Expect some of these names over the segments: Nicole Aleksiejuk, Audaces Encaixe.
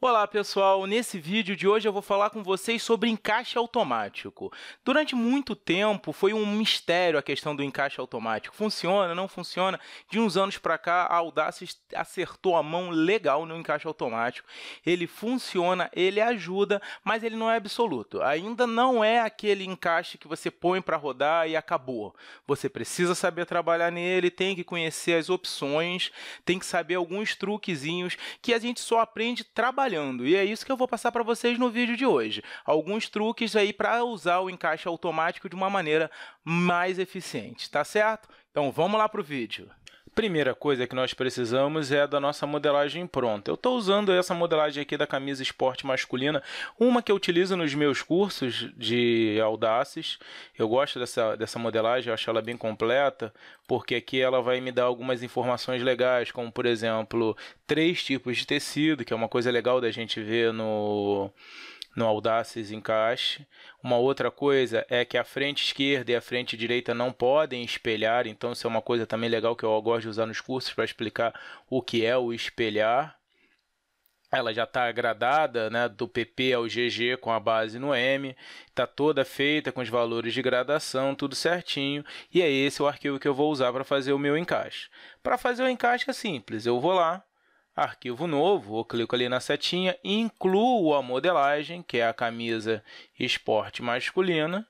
Olá pessoal, nesse vídeo de hoje eu vou falar com vocês sobre encaixe automático. Durante muito tempo foi um mistério a questão do encaixe automático. Funciona, não funciona? De uns anos para cá a Audaces acertou a mão legal no encaixe automático. Ele funciona, ele ajuda, mas ele não é absoluto. Ainda não é aquele encaixe que você põe para rodar e acabou. Você precisa saber trabalhar nele, tem que conhecer as opções, tem que saber alguns truquezinhos que a gente só aprende trabalhando. E é isso que eu vou passar para vocês no vídeo de hoje. Alguns truques aí para usar o encaixe automático de uma maneira mais eficiente, tá certo? Então vamos lá para o vídeo. Primeira coisa que nós precisamos é da nossa modelagem pronta. Eu estou usando essa modelagem aqui da camisa esporte masculina, uma que eu utilizo nos meus cursos de Audaces. Eu gosto dessa modelagem, eu acho ela bem completa, porque aqui ela vai me dar algumas informações legais, como, por exemplo, 3 tipos de tecido, que é uma coisa legal da gente ver no Audaces Encaixe. Uma outra coisa é que a frente esquerda e a frente direita não podem espelhar, então isso é uma coisa também legal que eu gosto de usar nos cursos para explicar o que é o espelhar. Ela já está gradada, né, do PP ao GG com a base no M, está toda feita com os valores de gradação, tudo certinho, e é esse o arquivo que eu vou usar para fazer o meu encaixe. Para fazer o encaixe é simples, eu vou lá, arquivo novo, eu clico ali na setinha, incluo a modelagem, que é a camisa esporte masculina.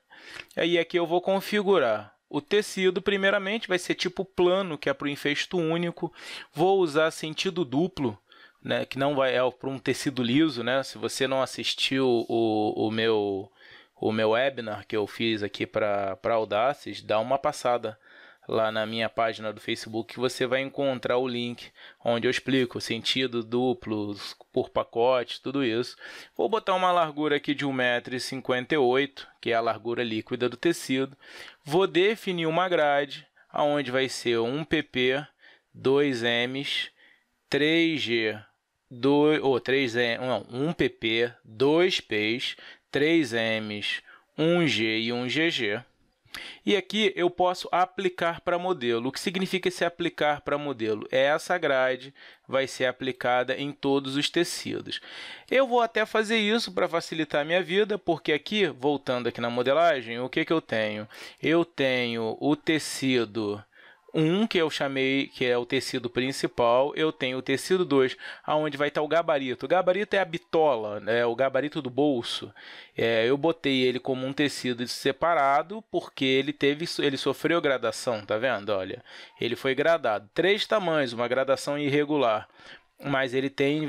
Aí aqui eu vou configurar o tecido, primeiramente vai ser tipo plano, que é para o infesto único. Vou usar sentido duplo, né, que não vai é para um tecido liso, né? Se você não assistiu o meu webinar que eu fiz aqui para Audaces, dá uma passada lá na minha página do Facebook, que você vai encontrar o link onde eu explico sentido duplo, por pacote, tudo isso. Vou botar uma largura aqui de 1,58 m, que é a largura líquida do tecido. Vou definir uma grade, onde vai ser 1 PP, 2 Ms, 3G, 1 PP, 2 Ps, 3 Ms, 1G e 1 GG. E aqui eu posso aplicar para modelo. O que significa esse aplicar para modelo? Essa grade vai ser aplicada em todos os tecidos. Eu vou até fazer isso para facilitar a minha vida, porque aqui, voltando aqui na modelagem, o que eu tenho? Eu tenho o tecido 1, que eu chamei, que é o tecido principal. Eu tenho o tecido 2, onde vai estar o gabarito. O gabarito é a bitola, né? O gabarito do bolso. Eu botei ele como um tecido separado, porque ele sofreu gradação, tá vendo? Olha, ele foi gradado. 3 tamanhos, uma gradação irregular. Mas ele tem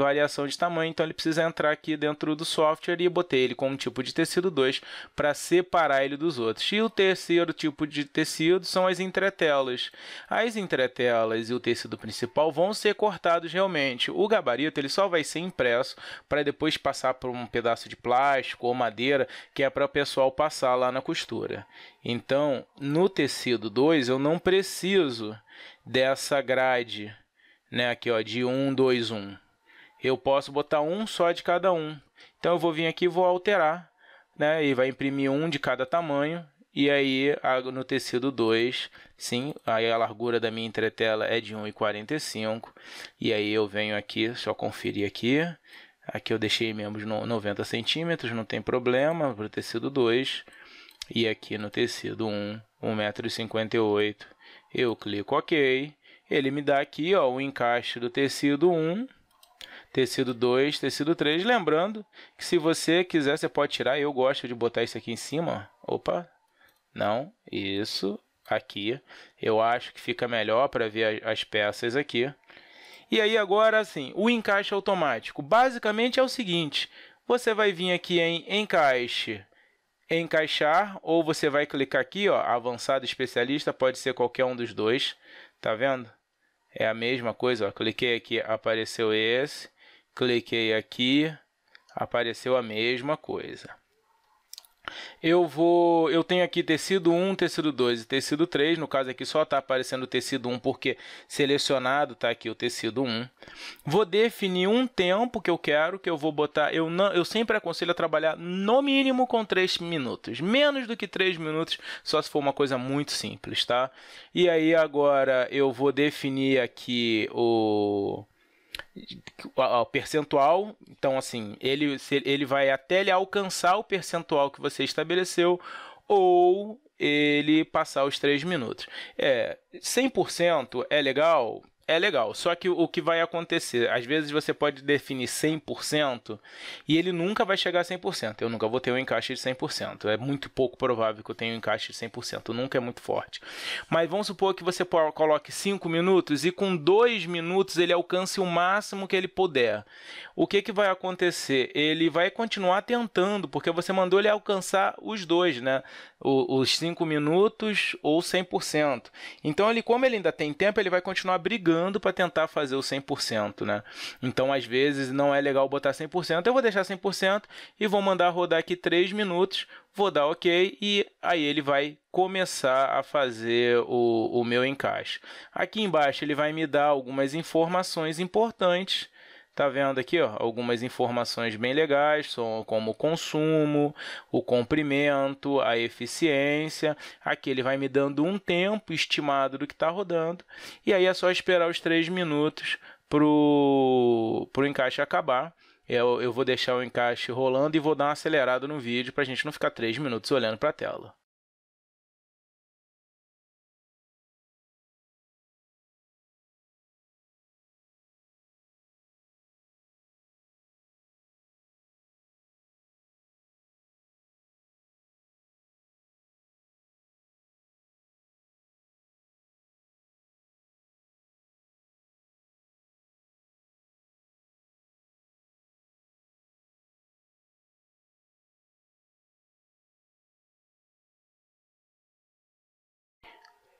variação de tamanho, então ele precisa entrar aqui dentro do software, e botei ele como tipo de tecido 2 para separar ele dos outros. E o terceiro tipo de tecido são as entretelas. As entretelas e o tecido principal vão ser cortados realmente. O gabarito ele só vai ser impresso para depois passar por um pedaço de plástico ou madeira, que é para o pessoal passar lá na costura. Então, no tecido 2 eu não preciso dessa grade, né, aqui ó, de 1, 2, 1. Eu posso botar um só de cada um. Então eu vou vir aqui e vou alterar, né, e vai imprimir um de cada tamanho. E aí no tecido 2, sim, aí a largura da minha entretela é de 1,45. E aí eu venho aqui, só conferir aqui. Aqui eu deixei mesmo 90 centímetros, não tem problema, para o tecido 2. E aqui no tecido 1, 1,58 m. Eu clico OK. Ele me dá aqui ó, o encaixe do tecido 1, tecido 2, tecido 3. Lembrando que se você quiser, você pode tirar. Eu gosto de botar isso aqui em cima. Opa, não, isso aqui. Eu acho que fica melhor para ver as peças aqui. E aí agora, assim, o encaixe automático. Basicamente é o seguinte, você vai vir aqui em encaixe, encaixar, ou você vai clicar aqui, ó, avançado especialista, pode ser qualquer um dos dois. Tá vendo? É a mesma coisa, ó. Cliquei aqui, apareceu esse. Cliquei aqui, apareceu a mesma coisa. Eu tenho aqui tecido 1, tecido 2 e tecido 3. No caso aqui só está aparecendo o tecido 1 porque selecionado está aqui o tecido 1. Vou definir um tempo que eu quero, que eu vou botar. Eu sempre aconselho a trabalhar no mínimo com 3 minutos. Menos do que 3 minutos, só se for uma coisa muito simples, tá? E aí agora eu vou definir aqui o percentual, então assim, ele vai até ele alcançar o percentual que você estabeleceu ou ele passar os 3 minutos. 100% é legal? É legal, só que o que vai acontecer, às vezes você pode definir 100% e ele nunca vai chegar a 100%. Eu nunca vou ter um encaixe de 100%, é muito pouco provável que eu tenha um encaixe de 100%, nunca é muito forte. Mas vamos supor que você coloque 5 minutos e com 2 minutos ele alcance o máximo que ele puder. O que vai acontecer? Ele vai continuar tentando, porque você mandou ele alcançar os dois, né? Os 5 minutos ou 100%. Então, como ele ainda tem tempo, ele vai continuar brigando para tentar fazer o 100%, né? Então, às vezes, não é legal botar 100%. Eu vou deixar 100% e vou mandar rodar aqui 3 minutos, vou dar OK e aí ele vai começar a fazer o meu encaixe. Aqui embaixo, ele vai me dar algumas informações importantes. Tá vendo aqui, ó, algumas informações bem legais, como o consumo, o comprimento, a eficiência. Aqui ele vai me dando um tempo estimado do que está rodando. E aí é só esperar os 3 minutos para o encaixe acabar. Eu vou deixar o encaixe rolando e vou dar uma acelerada no vídeo para a gente não ficar 3 minutos olhando para a tela.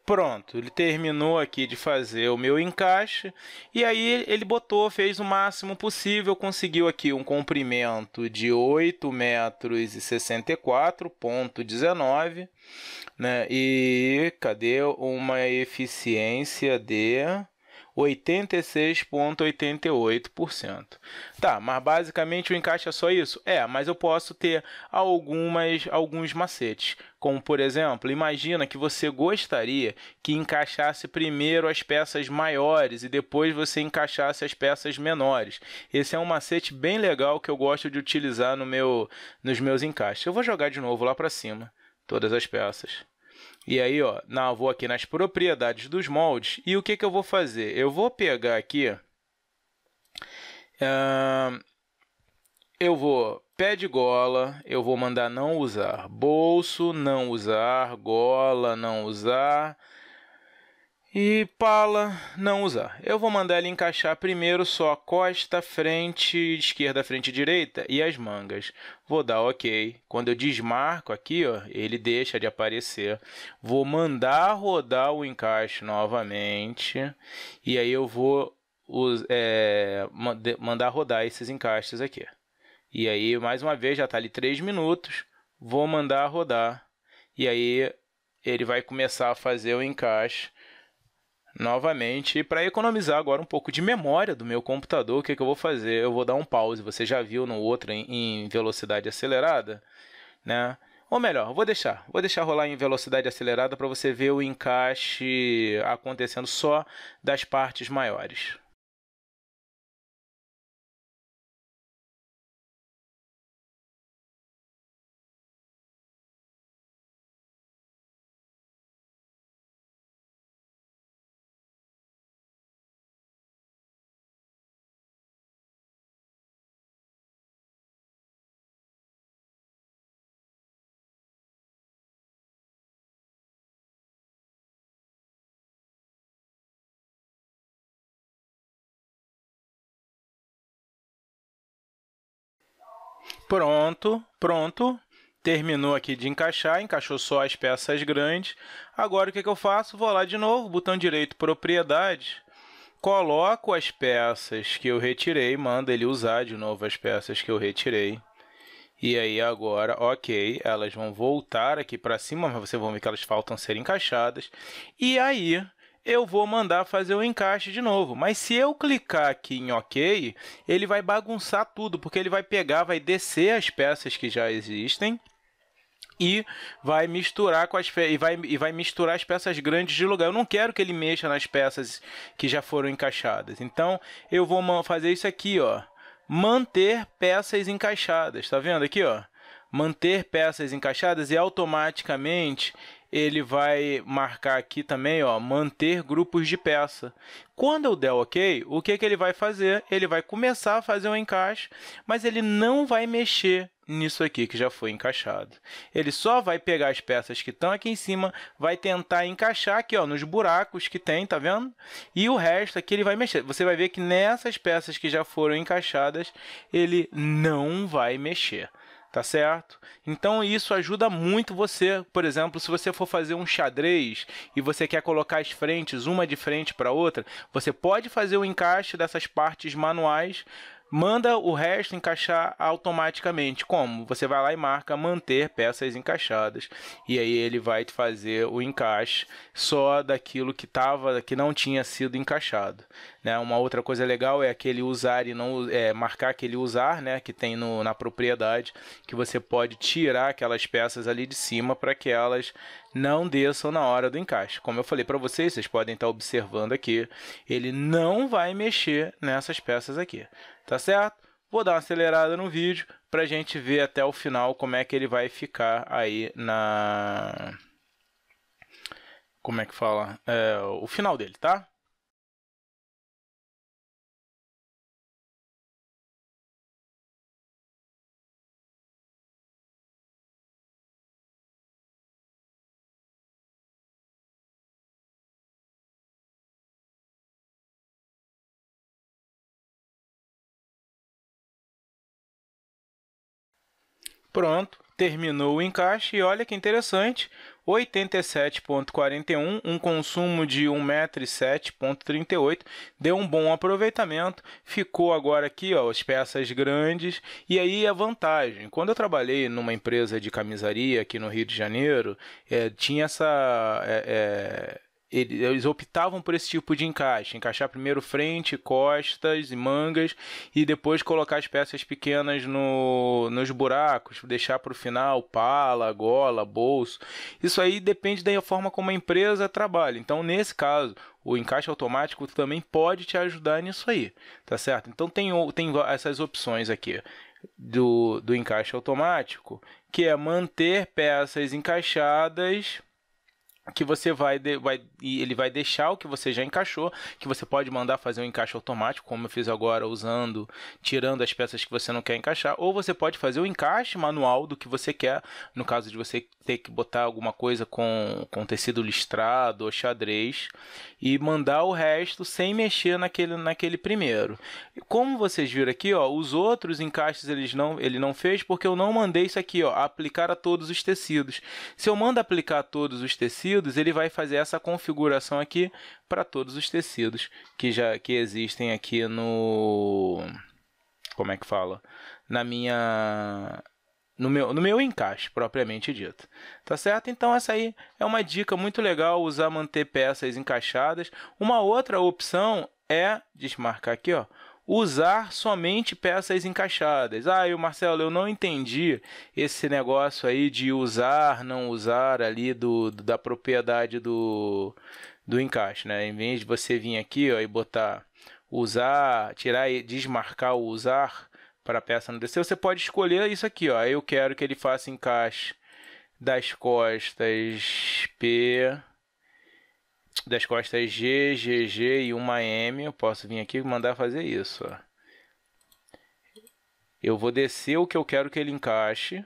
Pronto, ele terminou aqui de fazer o meu encaixe e aí ele fez o máximo possível, conseguiu aqui um comprimento de 8,64 metros, né? E cadê uma eficiência de 86,88%. Tá, mas basicamente o encaixe é só isso? Mas eu posso ter alguns macetes. Como, por exemplo, imagina que você gostaria que encaixasse primeiro as peças maiores e depois você encaixasse as peças menores. Esse é um macete bem legal que eu gosto de utilizar nos meus encaixes. Eu vou jogar de novo lá para cima, todas as peças. E aí, ó, vou aqui nas propriedades dos moldes e o que eu vou fazer? Eu vou pegar aqui, eu vou pé de gola, eu vou mandar não usar, bolso não usar, gola não usar e pala não usar. Eu vou mandar ele encaixar primeiro só a costa, frente, esquerda, frente, direita e as mangas. Vou dar OK. Quando eu desmarco aqui, ó, ele deixa de aparecer. Vou mandar rodar o encaixe novamente. E aí eu vou mandar rodar esses encaixes aqui. E aí, mais uma vez, já está ali 3 minutos. Vou mandar rodar. E aí ele vai começar a fazer o encaixe novamente. Para economizar agora um pouco de memória do meu computador, o que eu vou fazer? Eu vou dar um pause. Você já viu no outro em velocidade acelerada, né? Ou melhor, vou deixar rolar em velocidade acelerada para você ver o encaixe acontecendo só das partes maiores. Pronto, terminou aqui de encaixar, encaixou só as peças grandes. Agora o que eu faço? Vou lá de novo, botão direito, propriedades, coloco as peças que eu retirei, manda ele usar de novo as peças que eu retirei. E aí agora, OK, elas vão voltar aqui para cima, mas vocês vão ver que elas faltam ser encaixadas. E aí eu vou mandar fazer o encaixe de novo, mas se eu clicar aqui em OK, ele vai bagunçar tudo, porque ele vai descer as peças que já existem e vai misturar com as e vai misturar as peças grandes de lugar. Eu não quero que ele mexa nas peças que já foram encaixadas. Então eu vou fazer isso aqui, ó, manter peças encaixadas. Tá vendo aqui, ó? Manter peças encaixadas, e automaticamente ele vai marcar aqui também, ó, manter grupos de peça. Quando eu der OK, o que ele vai fazer? Ele vai começar a fazer um encaixe, mas ele não vai mexer nisso aqui que já foi encaixado. Ele só vai pegar as peças que estão aqui em cima, vai tentar encaixar aqui, ó, nos buracos que tem, tá vendo? E o resto aqui ele vai mexer. Você vai ver que nessas peças que já foram encaixadas, ele não vai mexer. Tá certo? Então isso ajuda muito você, por exemplo, se você for fazer um xadrez e você quer colocar as frentes uma de frente para outra, você pode fazer o encaixe dessas partes manuais, manda o resto encaixar automaticamente. Como? Você vai lá e marca manter peças encaixadas, e aí ele vai fazer o encaixe só daquilo que tava, que não tinha sido encaixado, né? Uma outra coisa legal é aquele usar e não marcar aquele usar, né, que tem na propriedade, que você pode tirar aquelas peças ali de cima para que elas não desçam na hora do encaixe. Como eu falei para vocês, vocês podem estar observando aqui, ele não vai mexer nessas peças aqui, tá certo? Vou dar uma acelerada no vídeo para a gente ver até o final como é que ele vai ficar aí na... Como é que fala? O final dele, tá? Pronto, terminou o encaixe e olha que interessante, 87,41, um consumo de 1,07,38, deu um bom aproveitamento, ficou agora aqui, ó, as peças grandes, e aí a vantagem. Quando eu trabalhei numa empresa de camisaria aqui no Rio de Janeiro, tinha essa... Eles optavam por esse tipo de encaixe, encaixar primeiro frente, costas e mangas, e depois colocar as peças pequenas nos buracos, deixar para o final pala, gola, bolso. Isso aí depende da forma como a empresa trabalha. Então, nesse caso, o encaixe automático também pode te ajudar nisso aí, tá certo? Então, tem essas opções aqui do encaixe automático, que é manter peças encaixadas... que você ele vai deixar o que você já encaixou, que você pode mandar fazer um encaixe automático, como eu fiz agora, tirando as peças que você não quer encaixar, ou você pode fazer o encaixe manual do que você quer, no caso de você ter que botar alguma coisa com tecido listrado ou xadrez, e mandar o resto sem mexer naquele primeiro. Como vocês viram aqui, ó, os outros encaixes ele não fez, porque eu não mandei isso aqui, ó, aplicar a todos os tecidos. Se eu mando aplicar a todos os tecidos, ele vai fazer essa configuração aqui para todos os tecidos que existem aqui no... Como é que fala? No meu encaixe, propriamente dito. Tá certo? Então, essa aí é uma dica muito legal, usar manter peças encaixadas. Uma outra opção é... Deixa eu marcar aqui, ó. Usar somente peças encaixadas. Ah, Marcelo, eu não entendi esse negócio aí de usar, não usar ali da propriedade do encaixe, né? Em vez de você vir aqui, ó, e botar usar, tirar e desmarcar o usar para a peça não descer, você pode escolher isso aqui, ó. Eu quero que ele faça encaixe das costas P, das costas G, GG e uma M. Eu posso vir aqui e mandar fazer isso, ó. Eu vou descer o que eu quero que ele encaixe.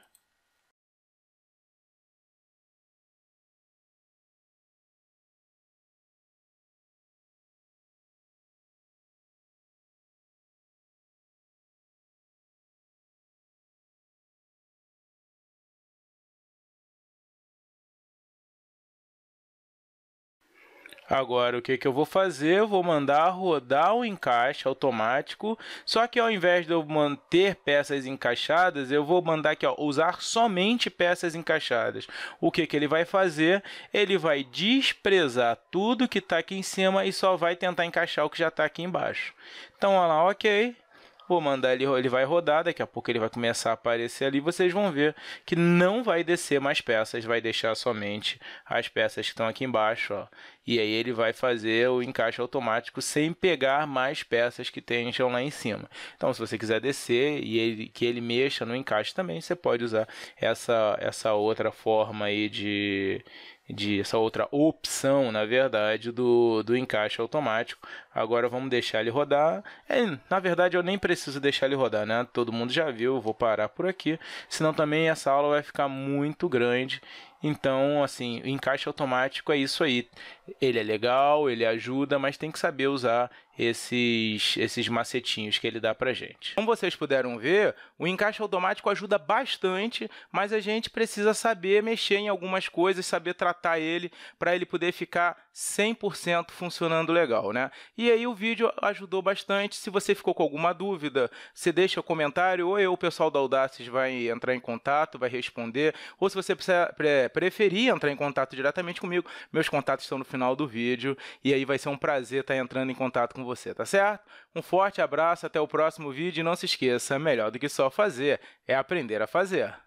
Agora, o que eu vou fazer? Eu vou mandar rodar o encaixe automático, só que ao invés de eu manter peças encaixadas, eu vou mandar aqui, ó, usar somente peças encaixadas. O que ele vai fazer? Ele vai desprezar tudo que está aqui em cima e só vai tentar encaixar o que já está aqui embaixo. Então, olha lá, OK. vou mandar ele vai rodar, daqui a pouco ele vai começar a aparecer ali, vocês vão ver que não vai descer mais peças, vai deixar somente as peças que estão aqui embaixo, ó. E aí ele vai fazer o encaixe automático sem pegar mais peças que estejam lá em cima. Então, se você quiser descer e que ele mexa no encaixe também, você pode usar essa outra forma aí essa outra opção, na verdade, do encaixe automático. Agora vamos deixar ele rodar. Na verdade, eu nem preciso deixar ele rodar, né? Todo mundo já viu, eu vou parar por aqui. Senão também essa aula vai ficar muito grande. Então, assim, o encaixe automático é isso aí. Ele é legal, ele ajuda, mas tem que saber usar esses macetinhos que ele dá pra gente. Como vocês puderam ver, o encaixe automático ajuda bastante, mas a gente precisa saber mexer em algumas coisas, saber tratar ele para ele poder ficar 100% funcionando legal, né? E aí o vídeo ajudou bastante. Se você ficou com alguma dúvida, você deixa o comentário, ou o pessoal da Audaces vai entrar em contato, vai responder, ou se você preferir entrar em contato diretamente comigo, meus contatos estão no final do vídeo, e aí vai ser um prazer estar entrando em contato com você, tá certo? Um forte abraço, até o próximo vídeo, e não se esqueça, melhor do que só fazer, é aprender a fazer.